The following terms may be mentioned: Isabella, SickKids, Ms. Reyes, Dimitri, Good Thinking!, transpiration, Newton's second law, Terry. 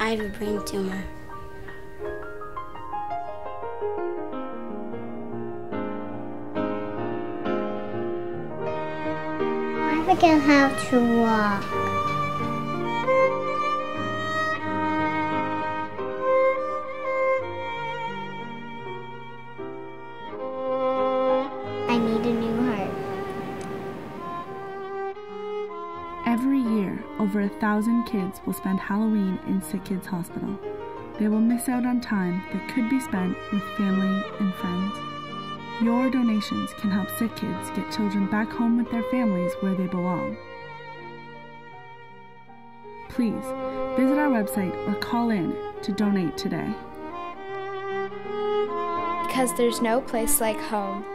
I have a brain tumor. I forget how to walk. I need a new heart. Every year, over 1,000 kids will spend Halloween in SickKids Hospital. They will miss out on time that could be spent with family and friends. Your donations can help SickKids get children back home with their families where they belong. Please visit our website or call in to donate today. Because there's no place like home.